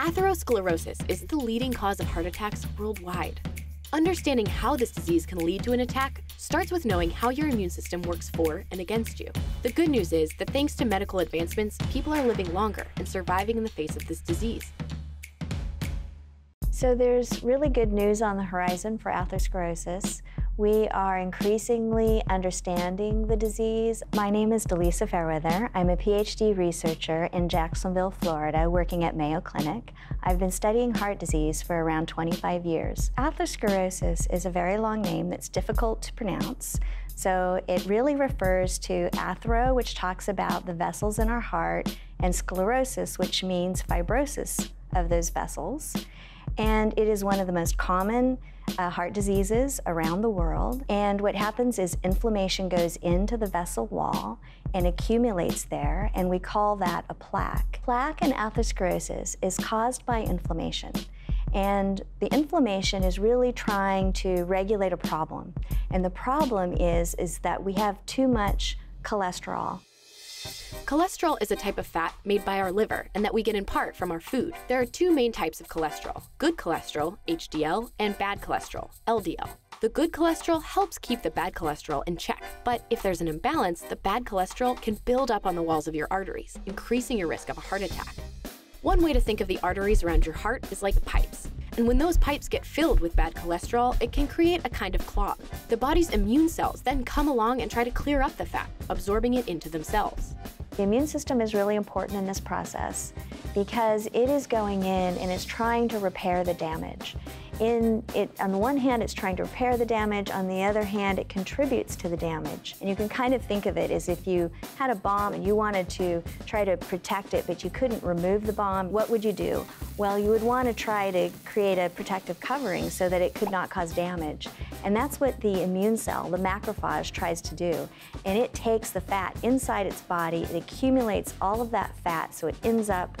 Atherosclerosis is the leading cause of heart attacks worldwide. Understanding how this disease can lead to an attack starts with knowing how your immune system works for and against you. The good news is that thanks to medical advancements, people are living longer and surviving in the face of this disease. So there's really good news on the horizon for atherosclerosis. We are increasingly understanding the disease. My name is DeLisa Fairweather. I'm a PhD researcher in Jacksonville, Florida, working at Mayo Clinic. I've been studying heart disease for around 25 years. Atherosclerosis is a very long name that's difficult to pronounce. So it really refers to athero, which talks about the vessels in our heart, and sclerosis, which means fibrosis of those vessels. And it is one of the most common heart diseases around the world. And what happens is inflammation goes into the vessel wall and accumulates there, and we call that a plaque. Plaque in atherosclerosis is caused by inflammation. And the inflammation is really trying to regulate a problem. And the problem is that we have too much cholesterol. Cholesterol is a type of fat made by our liver and that we get in part from our food. There are two main types of cholesterol: good cholesterol, HDL, and bad cholesterol, LDL. The good cholesterol helps keep the bad cholesterol in check, but if there's an imbalance, the bad cholesterol can build up on the walls of your arteries, increasing your risk of a heart attack. One way to think of the arteries around your heart is like pipes. And when those pipes get filled with bad cholesterol, it can create a kind of clog. The body's immune cells then come along and try to clear up the fat, absorbing it into themselves. The immune system is really important in this process because it is going in and it's trying to repair the damage. On the one hand, it's trying to repair the damage. On the other hand, it contributes to the damage. And you can kind of think of it as if you had a bomb and you wanted to try to protect it, but you couldn't remove the bomb. What would you do? Well, you would want to try to create a protective covering so that it could not cause damage. And that's what the immune cell, the macrophage, tries to do. And it takes the fat inside its body, it accumulates all of that fat, so it ends up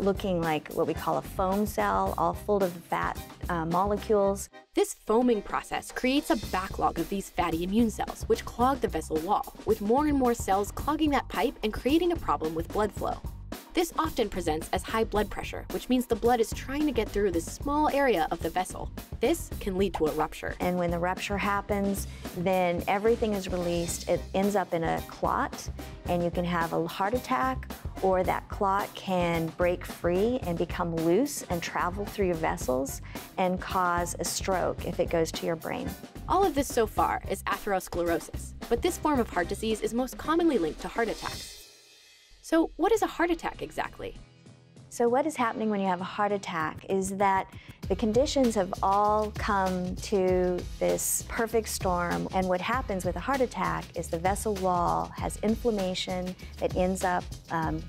looking like what we call a foam cell, all full of fat molecules. This foaming process creates a backlog of these fatty immune cells, which clog the vessel wall, with more and more cells clogging that pipe and creating a problem with blood flow. This often presents as high blood pressure, which means the blood is trying to get through this small area of the vessel. This can lead to a rupture. And when the rupture happens, then everything is released. It ends up in a clot, and you can have a heart attack, or that clot can break free and become loose and travel through your vessels and cause a stroke if it goes to your brain. All of this so far is atherosclerosis, but this form of heart disease is most commonly linked to heart attacks. So what is a heart attack exactly? So what is happening when you have a heart attack is that the conditions have all come to this perfect storm. And what happens with a heart attack is the vessel wall has inflammation that ends up in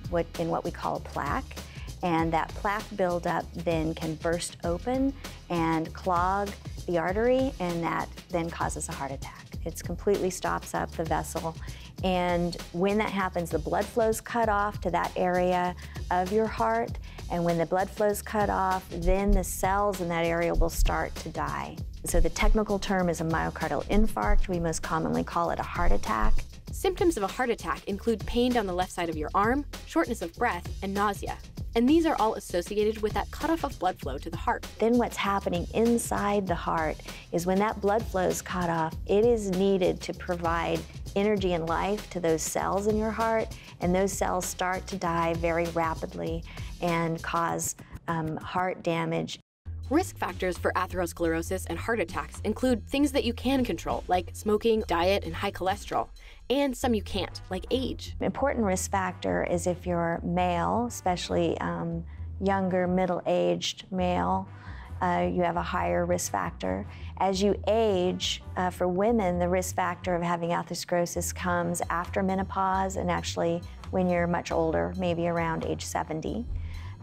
what we call a plaque. And that plaque buildup then can burst open and clog the artery, and that then causes a heart attack. It completely stops up the vessel. And when that happens, the blood flow's cut off to that area of your heart. And when the blood flow's cut off, then the cells in that area will start to die. So the technical term is a myocardial infarct. We most commonly call it a heart attack. Symptoms of a heart attack include pain down the left side of your arm, shortness of breath, and nausea. And these are all associated with that cutoff of blood flow to the heart. Then what's happening inside the heart is when that blood flow is cut off, it is needed to provide energy and life to those cells in your heart, and those cells start to die very rapidly and cause heart damage. Risk factors for atherosclerosis and heart attacks include things that you can control, like smoking, diet, and high cholesterol, and some you can't, like age. An important risk factor is if you're male, especially younger, middle-aged male, you have a higher risk factor. As you age, for women, the risk factor of having atherosclerosis comes after menopause and actually when you're much older, maybe around age 70.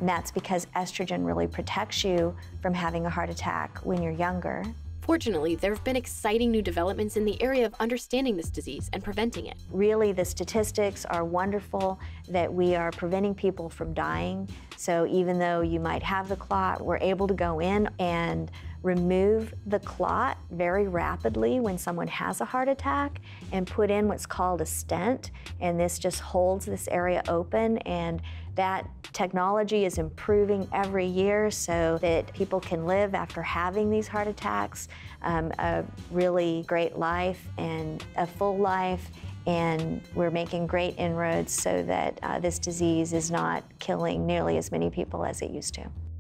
And that's because estrogen really protects you from having a heart attack when you're younger. Fortunately, there have been exciting new developments in the area of understanding this disease and preventing it. Really, the statistics are wonderful that we are preventing people from dying. So even though you might have the clot, we're able to go in and remove the clot very rapidly when someone has a heart attack and put in what's called a stent. And this just holds this area open and That technology is improving every year so that people can live after having these heart attacks a really great life and a full life. And we're making great inroads so that this disease is not killing nearly as many people as it used to.